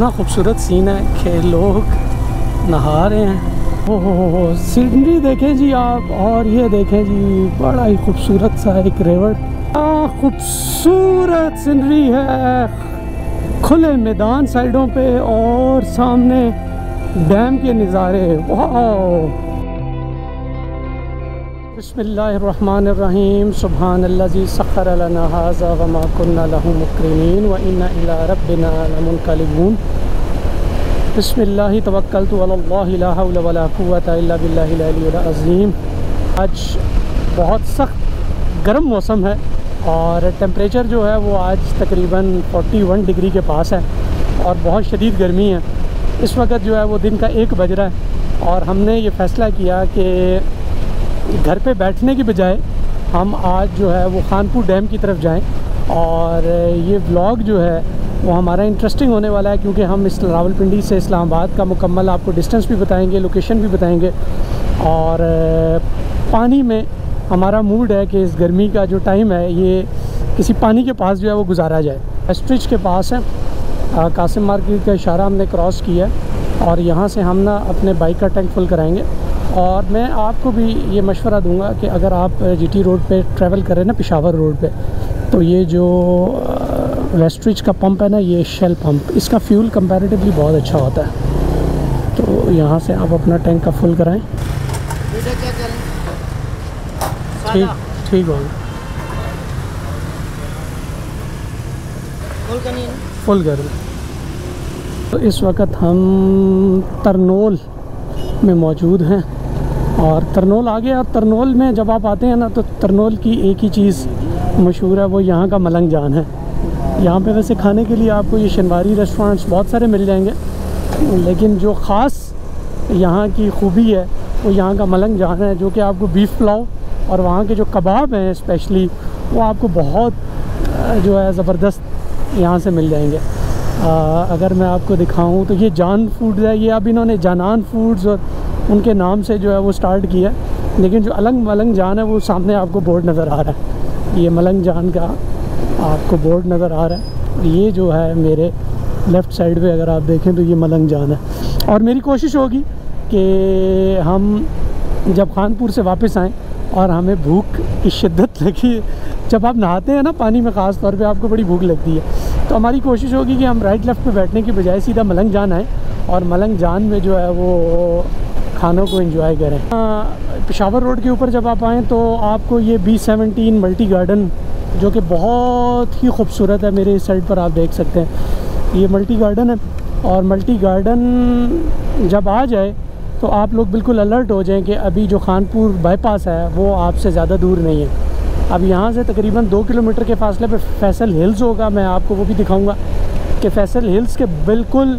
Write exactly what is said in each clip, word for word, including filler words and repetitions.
इतना खूबसूरत सीन है कि लोग नहा रहे हैं। ओह सीनरी देखें जी आप, और ये देखें जी बड़ा ही खूबसूरत सा एक रेवड़, खूबसूरत सीनरी है, खुले मैदान साइडों पे और सामने डैम के नज़ारे। वाह। बिस्मिल्लाहिर्रहमानिर्रहीम। सुबहानल्लज़ी सखर लना हाज़ा वमा कुन्ना लहू मुक़रिनीन व इन्ना इला रब्बिना लमुनक़लिबून। बिस्मिल्लाह तवक्कलतु अलल्लाह ला हौल वला कुव्वता इल्ला बिल्लाहिल अलिय्युल अज़ीम। आज बहुत सख्त गर्म मौसम है और टेम्परेचर जो है वो आज तकरीबन इकतालीस डिग्री के पास है और बहुत शदीद गर्मी है। इस वक्त जो है वो दिन का एक बज रहा है और हमने ये फ़ैसला किया कि घर पे बैठने की बजाय हम आज जो है वो खानपुर डैम की तरफ जाएं और ये व्लॉग जो है वो हमारा इंटरेस्टिंग होने वाला है, क्योंकि हम इस रावलपिंडी से इस्लामाबाद का मुकम्मल आपको डिस्टेंस भी बताएंगे, लोकेशन भी बताएंगे और पानी में हमारा मूड है कि इस गर्मी का जो टाइम है ये किसी पानी के पास जो है वो गुजारा जाए। स्ट्रिच के पास है, कासिम मार्केट का इशारा हमने क्रॉस किया है और यहाँ से हम ना अपने बाइक का टैंक फुल कराएँगे। और मैं आपको भी ये मशवरा दूँगा कि अगर आप जी टी रोड पर ट्रैवल करें ना, पेशावर रोड पर, तो ये जो वेस्ट्रिच का पंप है ना, ये शेल पंप, इसका फ्यूल कंपैरेटिवली बहुत अच्छा होता है। तो यहाँ से आप अपना टैंक का फुल कराएं। ठीक ठीक हो फुल कर। तो इस वक्त हम तर्नोल में मौजूद हैं और तर्नोल आ गया। तर्नोल में जब आप आते हैं ना तो तर्नोल की एक ही चीज़ मशहूर है, वो यहाँ का मलंग जान है। यहाँ पे वैसे खाने के लिए आपको ये शनवारी रेस्टोरेंट्स बहुत सारे मिल जाएंगे, लेकिन जो ख़ास यहाँ की खूबी है वो यहाँ का मलंग जान है, जो कि आपको बीफ पुलाव और वहाँ के जो कबाब हैं स्पेशली वो आपको बहुत जो है ज़बरदस्त यहाँ से मिल जाएंगे। आ, अगर मैं आपको दिखाऊँ तो ये जान फूड्स है, ये अब इन्होंने जानान फूड्स और उनके नाम से जो है वो स्टार्ट किया, लेकिन जो अलग मलंग जान है वो सामने आपको बोर्ड नज़र आ रहा है। ये मलंग जान का आपको बोर्ड नज़र आ रहा है। ये जो है मेरे लेफ़्ट साइड पे अगर आप देखें तो ये मलंग जान है। और मेरी कोशिश होगी कि हम जब खानपुर से वापस आएँ और हमें भूख की शिद्दत लगी, जब आप नहाते हैं ना पानी में ख़ास तौर पे आपको बड़ी भूख लगती है, तो हमारी कोशिश होगी कि हम राइट लेफ़्ट पे बैठने की बजाय सीधा मलंग जान आएँ और मलंग जान में जो है वो खानों को इंजॉय करें। पेशावर रोड के ऊपर जब आप आएँ तो आपको ये बी सेवनटीन मल्टी गार्डन, जो कि बहुत ही खूबसूरत है, मेरे इस साइड पर आप देख सकते हैं ये मल्टी गार्डन है। और मल्टी गार्डन जब आ जाए तो आप लोग बिल्कुल अलर्ट हो जाएं कि अभी जो खानपुर बाईपास है वो आपसे ज़्यादा दूर नहीं है। अब यहाँ से तकरीबन दो किलोमीटर के फासले पे फैसल हिल्स होगा, मैं आपको वो भी दिखाऊंगा कि फैसल हिल्स के बिल्कुल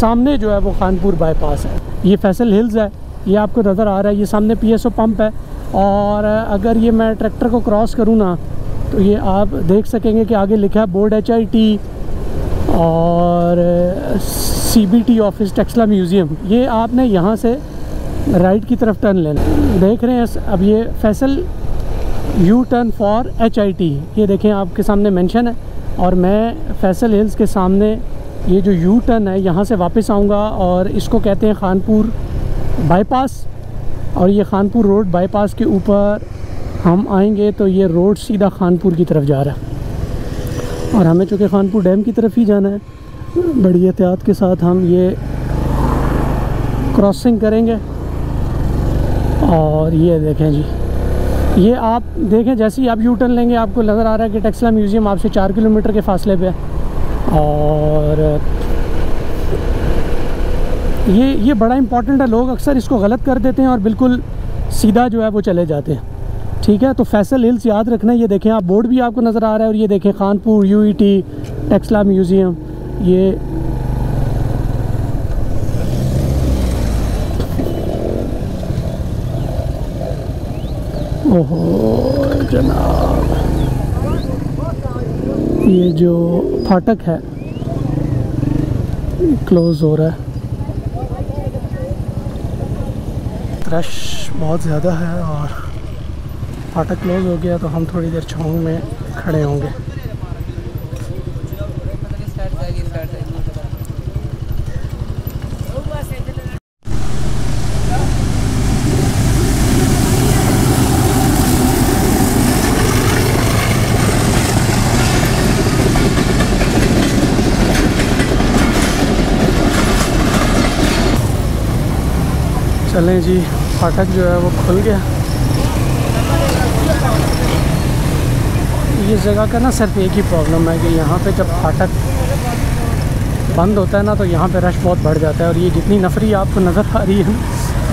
सामने जो है वो खानपुर बाईपास है। ये फैसल हिल्स है, ये आपको नज़र आ रहा है, ये सामने पी एस ओ पंप है और अगर ये मैं ट्रैक्टर को क्रॉस करूँ ना तो ये आप देख सकेंगे कि आगे लिखा है बोर्ड एच आई टी और C B T office, Taxila museum. ये आपने यहाँ से राइट की तरफ टर्न लेना। देख रहे हैं अब ये Faisal U turn for H I T, ये देखें आपके सामने मेंशन है। और मैं फैसल हिल्स के सामने ये जो यू टर्न है यहाँ से वापस आऊँगा और इसको कहते हैं खानपुर बाईपास। और ये खानपुर रोड बाईपास के ऊपर हम आएंगे तो ये रोड सीधा खानपुर की तरफ जा रहा है और हमें चूँकि खानपुर डैम की तरफ ही जाना है, बड़ी एहतियात के साथ हम ये क्रॉसिंग करेंगे। और ये देखें जी, ये आप देखें जैसे ही आप यू टर्न लेंगे आपको नज़र आ रहा है कि टेक्सला म्यूज़ियम आपसे चार किलोमीटर के फासले पे है। और ये ये बड़ा इम्पॉर्टेंट है, लोग अक्सर इसको गलत कर देते हैं और बिल्कुल सीधा जो है वो चले जाते हैं। ठीक है, तो फैसल हिल्स याद रखना। ये देखें आप, बोर्ड भी आपको नज़र आ रहा है और ये देखें Khanpur U E T Taxila museum. ये ओहो जनाब, ये जो फाटक है क्लोज़ हो रहा है। रश बहुत ज़्यादा है और फाटक क्लोज़ हो गया तो हम थोड़ी देर छाँव में खड़े होंगे। चलें जी, फाटक जो है वो खुल गया। ये जगह का ना सिर्फ एक ही प्रॉब्लम है कि यहाँ पे जब फाटक बंद होता है ना तो यहाँ पे रश बहुत बढ़ जाता है। और ये जितनी नफरी आपको नज़र आ रही है ना,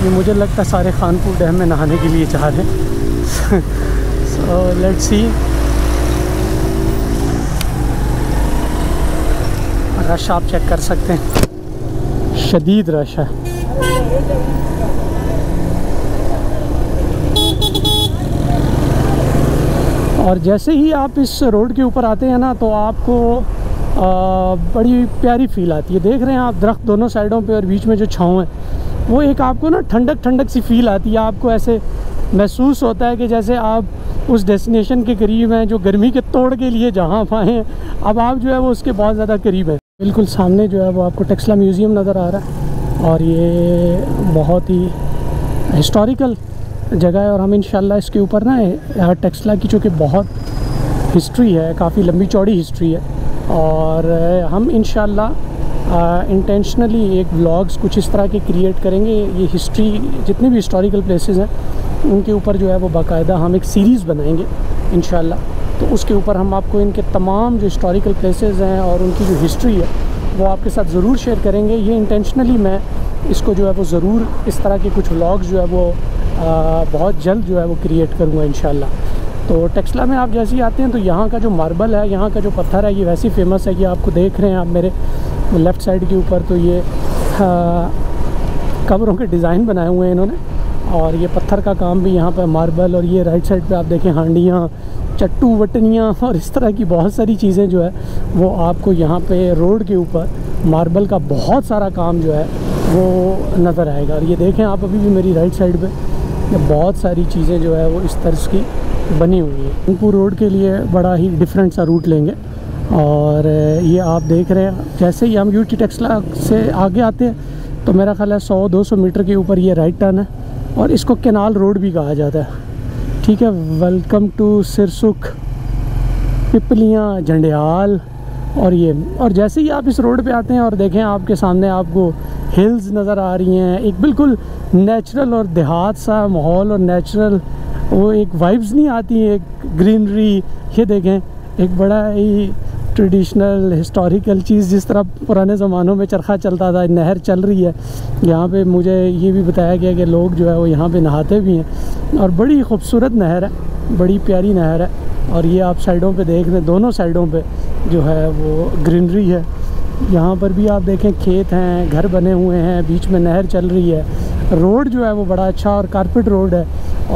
ये मुझे लगता है सारे खानपुर डैम में नहाने के लिए चाह रहे हैं। सो लेट्स सी, रश आप चेक कर सकते हैं, शदीद रश है। और जैसे ही आप इस रोड के ऊपर आते हैं ना तो आपको आ, बड़ी प्यारी फील आती है। देख रहे हैं आप दरख्त दोनों साइडों पे और बीच में जो छाँव है वो एक आपको ना ठंडक ठंडक सी फील आती है। आपको ऐसे महसूस होता है कि जैसे आप उस डेस्टिनेशन के करीब हैं जो गर्मी के तोड़ के लिए जहाँ आए हैं, अब आप जो है वो उसके बहुत ज़्यादा करीब हैं। बिल्कुल सामने जो है वो आपको टेक्सला म्यूज़ियम नज़र आ रहा है और ये बहुत ही हिस्टोरिकल जगह है। और हम इंशाल्लाह इसके ऊपर ना टेक्सला की, चूँकि बहुत हिस्ट्री है, काफ़ी लंबी चौड़ी हिस्ट्री है, और हम इंशाल्लाह इंटेंशनली एक व्लॉग्स कुछ इस तरह के क्रिएट करेंगे। ये हिस्ट्री जितने भी हिस्टोरिकल प्लेसेस हैं उनके ऊपर जो है वो बाकायदा हम एक सीरीज़ बनाएंगे इंशाल्लाह। तो उसके ऊपर हम आपको इनके तमाम जो हिस्टोरिकल प्लेसेस हैं और उनकी जो हिस्ट्री है वो आपके साथ ज़रूर शेयर करेंगे। ये इंटेंशनली मैं इसको जो है वो ज़रूर इस तरह के कुछ व्लॉग्स जो है वो आ, बहुत जल्द जो है वो क्रिएट करूँगा इंशाल्लाह। तो टेक्सला में आप जैसे ही आते हैं तो यहाँ का जो मार्बल है, यहाँ का जो पत्थर है, ये वैसे ही फेमस है। ये आपको देख रहे हैं आप मेरे लेफ़्ट साइड के ऊपर, तो ये कब्रों के डिज़ाइन बनाए हुए हैं इन्होंने, और ये पत्थर का काम भी यहाँ पर मार्बल। और ये राइट साइड पर आप देखें हांडियाँ, चट्टू वटनियाँ और इस तरह की बहुत सारी चीज़ें जो है वो आपको यहाँ पे रोड के ऊपर मार्बल का बहुत सारा काम जो है वो नज़र आएगा। और ये देखें आप अभी भी मेरी राइट साइड पे बहुत सारी चीज़ें जो है वो इस तरह की बनी हुई हैं। खानपुर रोड के लिए बड़ा ही डिफरेंट सा रूट लेंगे। और ये आप देख रहे हैं जैसे ही हम यूटी टेक्सला से आगे आते हैं तो मेरा ख्याल है सौ दो सौ मीटर के ऊपर ये राइट टर्न है, और इसको कैनाल रोड भी कहा जाता है। ठीक है, वेलकम टू सिरसुख, पिपलियाँ, झंडयाल। और ये और जैसे ही आप इस रोड पे आते हैं और देखें आपके सामने आपको हिल्स नज़र आ रही हैं, एक बिल्कुल नेचुरल और देहात सा माहौल और नेचुरल वो एक वाइब्स नहीं आती, एक ग्रीनरी। ये देखें एक बड़ा ही ट्रेडिशनल हिस्टोरिकल चीज़, जिस तरह पुराने ज़मानों में चरखा चलता था, नहर चल रही है यहाँ पे। मुझे ये भी बताया गया कि लोग जो है वो यहाँ पे नहाते भी हैं, और बड़ी खूबसूरत नहर है, बड़ी प्यारी नहर है। और ये आप साइडों पे देख रहे हैं, दोनों साइडों पे जो है वो ग्रीनरी है। यहाँ पर भी आप देखें खेत हैं, घर बने हुए हैं, बीच में नहर चल रही है, रोड जो है वो बड़ा अच्छा और कारपेट रोड है,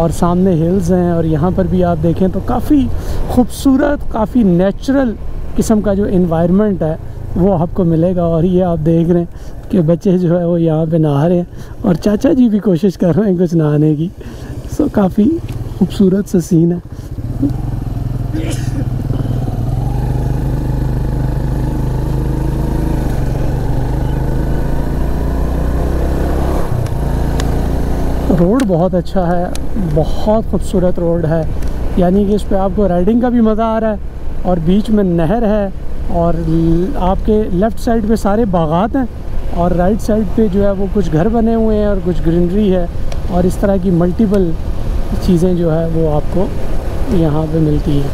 और सामने हिल्स हैं। और यहाँ पर भी आप देखें तो काफ़ी खूबसूरत, काफ़ी नेचुरल किस्म का जो इन्वायरमेंट है वो आपको मिलेगा। और ये आप देख रहे हैं कि बच्चे जो है वो यहाँ पे नहा रहे हैं, और चाचा जी भी कोशिश कर रहे हैं कुछ नहाने की। सो काफ़ी खूबसूरत सा सीन है। रोड बहुत अच्छा है, बहुत खूबसूरत रोड है, यानी कि इस पे आपको राइडिंग का भी मज़ा आ रहा है, और बीच में नहर है, और आपके लेफ़्ट साइड पे सारे बागात हैं, और राइट साइड पे जो है वो कुछ घर बने हुए हैं और कुछ ग्रीनरी है। और इस तरह की मल्टीपल चीज़ें जो है वो आपको यहाँ पे मिलती हैं।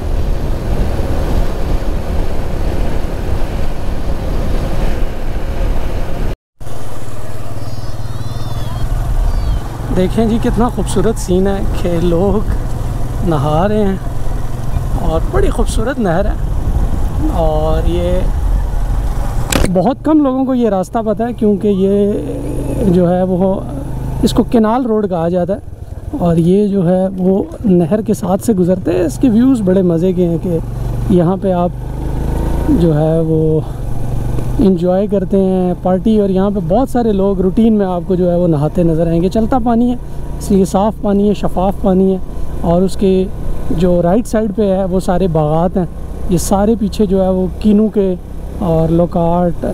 देखें जी कितना खूबसूरत सीन है कि लोग नहा रहे हैं, और बड़ी खूबसूरत नहर है। और ये बहुत कम लोगों को ये रास्ता पता है, क्योंकि ये जो है वो इसको कैनाल रोड कहा जाता है, और ये जो है वो नहर के साथ से गुज़रते हैं। इसके व्यूज़ बड़े मज़े के हैं कि यहाँ पे आप जो है वो इंजॉय करते हैं पार्टी। और यहाँ पे बहुत सारे लोग रूटीन में आपको जो है वो नहाते नज़र आएंगे। चलता पानी है, इसलिए साफ़ पानी है, शफाफ पानी है। और उसके जो राइट साइड पे है वो सारे बागात हैं, ये सारे पीछे जो है वो कीनू के और लोकाट,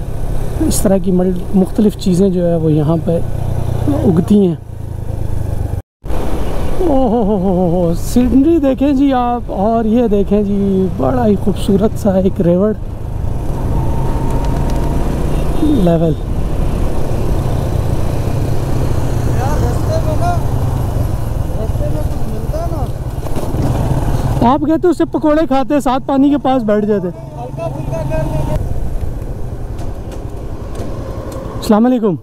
इस तरह की मुख्तलिफ़ चीज़ें जो है वो यहाँ पे उगती हैं। ओहो हो हो हो सीनरी देखें जी आप। और ये देखें जी बड़ा ही खूबसूरत सा एक रेवड़ लेवल। आप कहते उससे पकोड़े खाते, साथ पानी के पास बैठ जाते। अस्सलामुअलैकुम।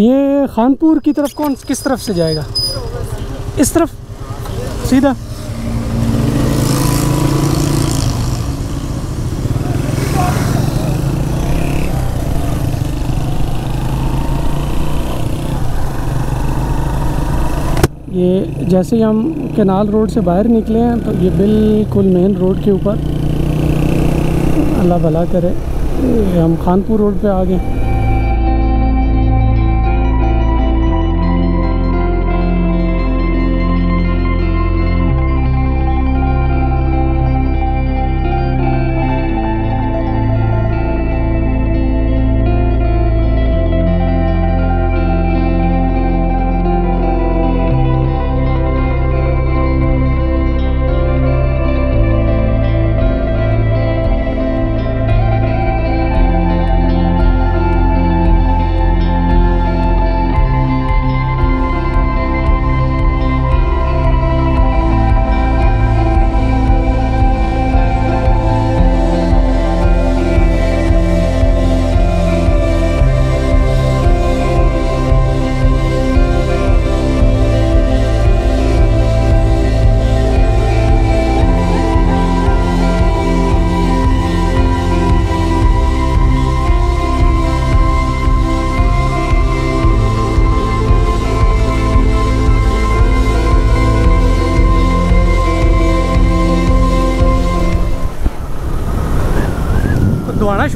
ये खानपुर की तरफ कौन किस तरफ से जाएगा? इस तरफ सीधा। ये जैसे ही हम कैनाल रोड से बाहर निकले हैं तो ये बिल्कुल मेन रोड के ऊपर, अल्लाह भला करे, हम खानपुर रोड पे आ गए।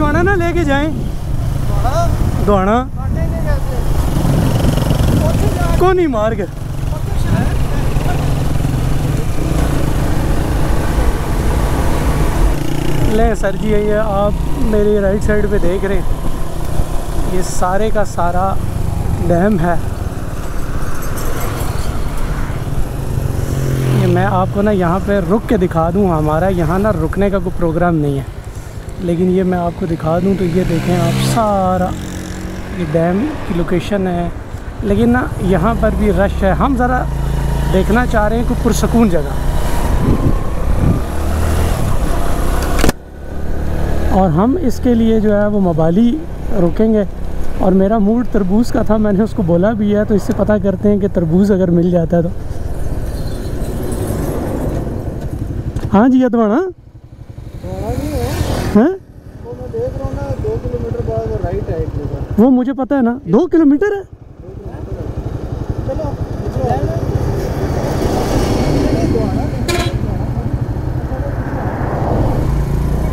दुआना ना लेके जाए, दुआना कौन ही मार के। ले सर जी, ये आप मेरी राइट साइड पे देख रहे हैं, ये सारे का सारा डैम है। ये मैं आपको ना यहाँ पे रुक के दिखा दूँ, हमारा यहाँ ना रुकने का कोई प्रोग्राम नहीं है, लेकिन ये मैं आपको दिखा दूं तो ये देखें आप, सारा ये डैम की लोकेशन है। लेकिन ना यहाँ पर भी रश है, हम ज़रा देखना चाह रहे हैं कोई पुरसकून जगह, और हम इसके लिए जो है वो मबाली रुकेंगे। और मेरा मूड तरबूज का था, मैंने उसको बोला भी है, तो इससे पता करते हैं कि तरबूज अगर मिल जाता है तो। हाँ जी अदवाना हैं? तो मैं देख रहा हूं ना, दो किलोमीटर बाद राइट है, वो मुझे पता है ना, दो किलोमीटर है।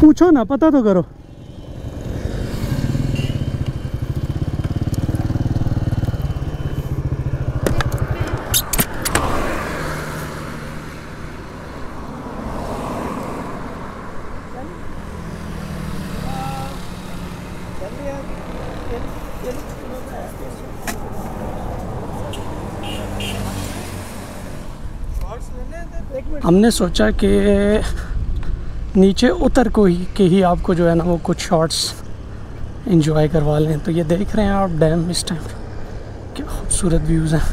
पूछो ना, पता तो करो। हमने सोचा कि नीचे उतर को ही के ही आपको जो है ना वो कुछ शॉट्स एंजॉय करवा लें। तो ये देख रहे हैं आप डैम इस टाइम, क्या खूबसूरत व्यूज़ हैं।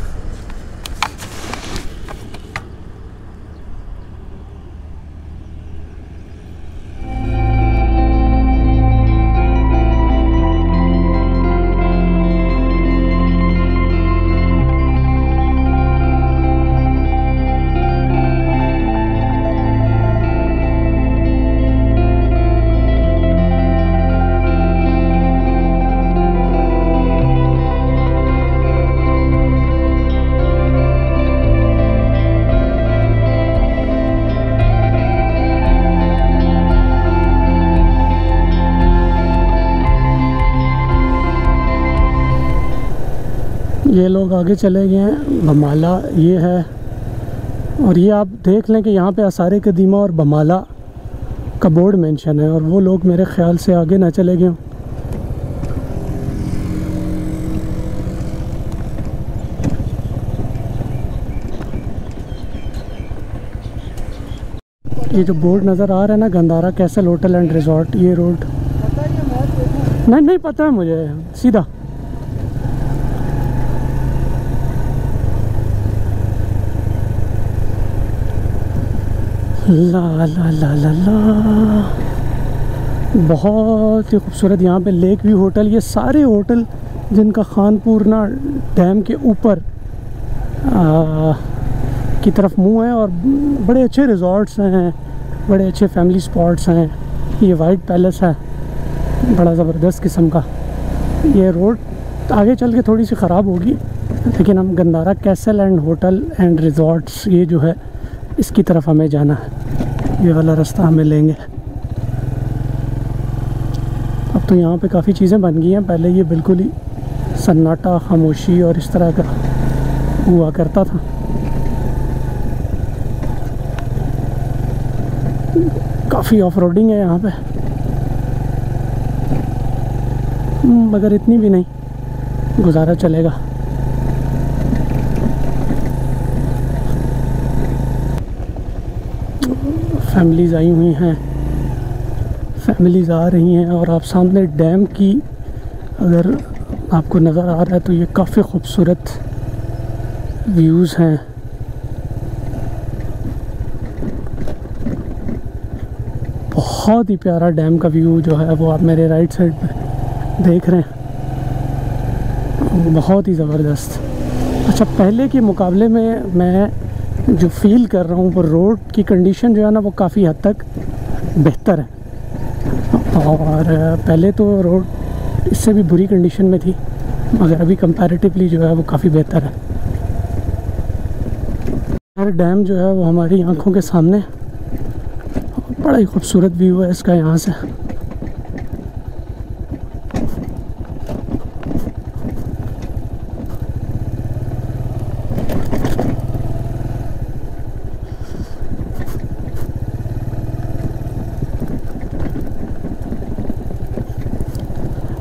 ये लोग आगे चले गए हैं, बमाला ये है। और ये आप देख लें कि यहाँ पे आसार कदीमा और बमाला का बोर्ड मेंशन है, और वो लोग मेरे ख़्याल से आगे ना चले गए हों। ये जो बोर्ड नज़र आ रहा है ना, Gandhara castle hotel and resort, ये रोड नहीं नहीं पता है मुझे, सीधा ला ला ला ला ला। बहुत ही खूबसूरत यहाँ पे लेक व्यू होटल, ये सारे होटल जिनका खानपुर ना डैम के ऊपर की तरफ मुंह है, और बड़े अच्छे रिजॉर्ट्स हैं, बड़े अच्छे फैमिली स्पॉट्स हैं। ये वाइट पैलेस है, बड़ा ज़बरदस्त किस्म का। ये रोड आगे चल के थोड़ी सी ख़राब होगी, लेकिन हम Gandhara castle and hotel and resorts ये जो है इसकी तरफ हमें जाना है, ये वाला रास्ता हमें लेंगे। अब तो यहाँ पे काफ़ी चीज़ें बन गई हैं, पहले ये बिल्कुल ही सन्नाटा, खामोशी और इस तरह का हुआ करता था। काफ़ी ऑफ रोडिंग है यहाँ पे, मगर इतनी भी नहीं, गुजारा चलेगा। फैमिलीज़ आई हुई हैं, फैमिलीज़ आ रही हैं, और आप सामने डैम की अगर आपको नज़र आ रहा है तो ये काफ़ी ख़ूबसूरत व्यूज़ हैं। बहुत ही प्यारा डैम का व्यू जो है वो आप मेरे राइट साइड पे देख रहे हैं, बहुत ही ज़बरदस्त। अच्छा, पहले के मुकाबले में मैं जो फ़ील कर रहा हूँ वो रोड की कंडीशन जो है ना वो काफ़ी हद तक बेहतर है, और पहले तो रोड इससे भी बुरी कंडीशन में थी, मगर अभी कंपैरेटिवली जो है वो काफ़ी बेहतर है। हर डैम जो है वो हमारी आंखों के सामने, बड़ा ही खूबसूरत व्यू है इसका यहाँ से।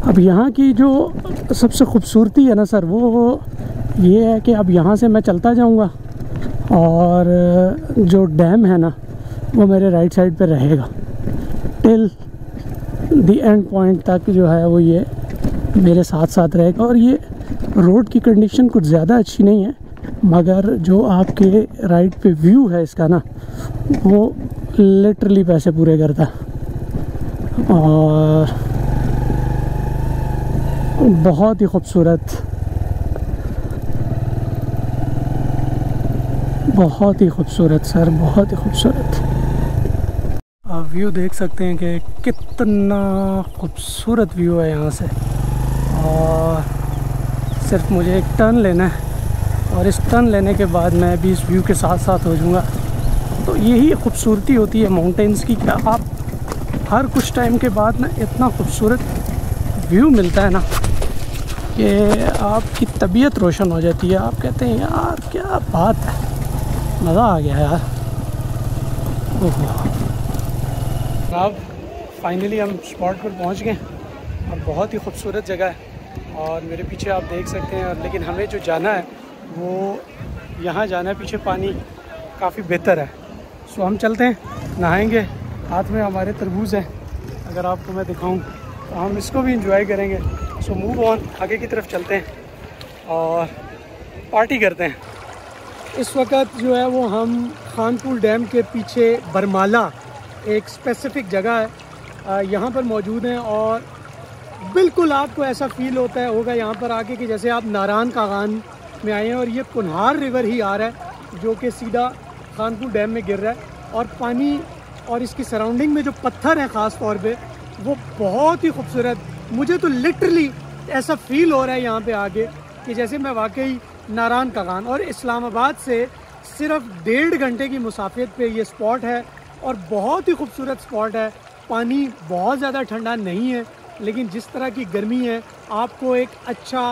अब यहाँ की जो सबसे खूबसूरती है ना सर, वो ये है कि अब यहाँ से मैं चलता जाऊँगा और जो डैम है ना वो मेरे राइट साइड पे रहेगा टिल दी एंड पॉइंट तक, जो है वो ये मेरे साथ साथ रहेगा। और ये रोड की कंडीशन कुछ ज़्यादा अच्छी नहीं है, मगर जो आपके राइट पे व्यू है इसका ना वो लिटरली पैसे पूरे करता। और बहुत ही खूबसूरत, बहुत ही खूबसूरत सर, बहुत ही खूबसूरत। आप व्यू देख सकते हैं कि कितना खूबसूरत व्यू है यहाँ से। और सिर्फ मुझे एक टर्न लेना है, और इस टर्न लेने के बाद मैं भी इस व्यू के साथ साथ हो जाऊँगा। तो यही खूबसूरती होती है माउंटेन्स की, क्या आप हर कुछ टाइम के बाद ना इतना खूबसूरत व्यू मिलता है ना कि आपकी तबीयत रोशन हो जाती है। आप कहते हैं यार क्या बात है, मज़ा आ गया यार। ओहो, अब फाइनली हम स्पॉट पर पहुंच गए, और बहुत ही खूबसूरत जगह है। और मेरे पीछे आप देख सकते हैं, लेकिन हमें जो जाना है वो यहाँ जाना है, पीछे पानी काफ़ी बेहतर है। सो हम चलते हैं, नहाएंगे, हाथ में हमारे तरबूज हैं, अगर आपको मैं दिखाऊं तो हम इसको भी इंजॉय करेंगे। सो मूव ऑन, आगे की तरफ चलते हैं और पार्टी करते हैं। इस वक्त जो है वो हम खानपुर डैम के पीछे बमाला एक स्पेसिफिक जगह है, यहाँ पर मौजूद हैं। और बिल्कुल आपको ऐसा फील होता है होगा यहाँ पर आके कि जैसे आप नारन कागान में आए हैं, और ये पुनहार रिवर ही आ रहा है जो कि सीधा खानपुर डैम में गिर रहा है। और पानी और इसकी सराउंडिंग में जो पत्थर हैं ख़ास तौर पर, वो बहुत ही खूबसूरत। मुझे तो लिटरली ऐसा फील हो रहा है यहाँ पे आगे कि जैसे मैं वाकई नारन कागान, और इस्लामाबाद से सिर्फ डेढ़ घंटे की मुसाफियत पे ये स्पॉट है, और बहुत ही खूबसूरत स्पॉट है। पानी बहुत ज़्यादा ठंडा नहीं है, लेकिन जिस तरह की गर्मी है आपको एक अच्छा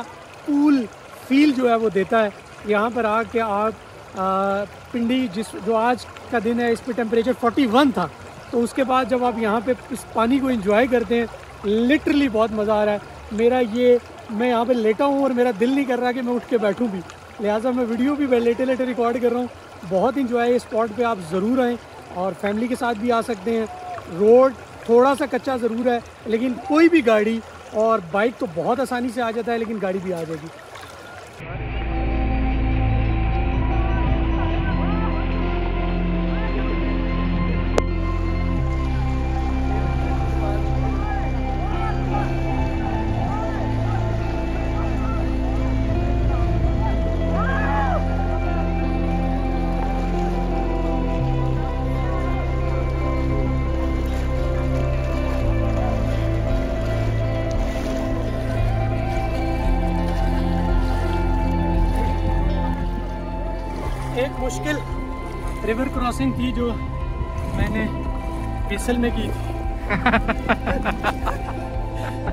कूल फील जो है वो देता है। यहाँ पर आके आप आ, पिंडी जिस जो आज का दिन है इस पर टेम्परेचर फोर्टी वन था, तो उसके बाद जब आप यहाँ पे इस पानी को एंजॉय करते हैं, लिटरली बहुत मज़ा आ रहा है। मेरा ये मैं यहाँ पे लेटा हूँ और मेरा दिल नहीं कर रहा कि मैं उठ के बैठूँ भी, लिहाजा मैं वीडियो भी लेटे लेटे रिकॉर्ड कर रहा हूँ। बहुत इंजॉय है स्पॉट पे, आप ज़रूर आएँ, और फैमिली के साथ भी आ सकते हैं। रोड थोड़ा सा कच्चा ज़रूर है, लेकिन कोई भी गाड़ी और बाइक तो बहुत आसानी से आ जाता है, लेकिन गाड़ी भी आ जाएगी। मुश्किल रिवर क्रॉसिंग थी जो मैंने फैसल में की थी।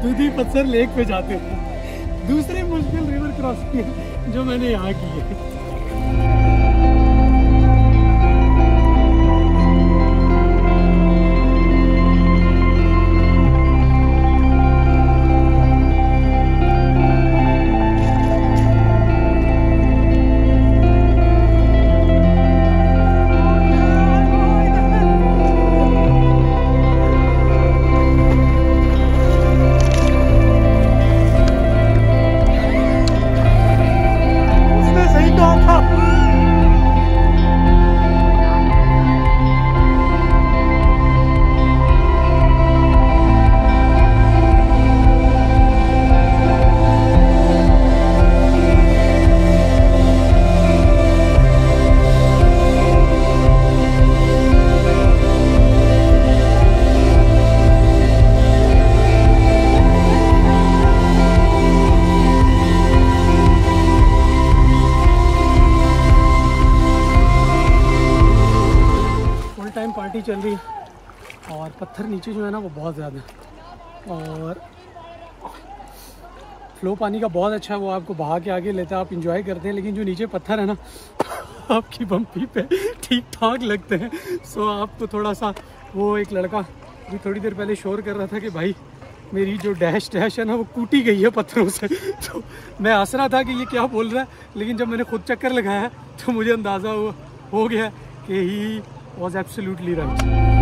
दूधी पत्थर लेक पे जाते हुए दूसरी मुश्किल रिवर क्रॉसिंग जो मैंने यहाँ की है। पार्टी चल रही है और पत्थर नीचे जो है ना वो बहुत ज़्यादा है और फ्लो पानी का बहुत अच्छा है, वो आपको बहा के आगे लेता है, आप इंजॉय करते हैं। लेकिन जो नीचे पत्थर है ना आपकी बम्पी पे ठीक ठाक लगते हैं। सो आपको थोड़ा सा वो एक लड़का जो थोड़ी देर पहले शोर कर रहा था कि भाई मेरी जो डैश डैश है ना वो कूटी गई है पत्थरों से, तो मैं हंस रहा था कि ये क्या बोल रहा है। लेकिन जब मैंने खुद चक्कर लगाया तो मुझे अंदाज़ा हो गया कि ही was absolutely right।